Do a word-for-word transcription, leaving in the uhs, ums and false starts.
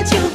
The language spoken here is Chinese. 把酒。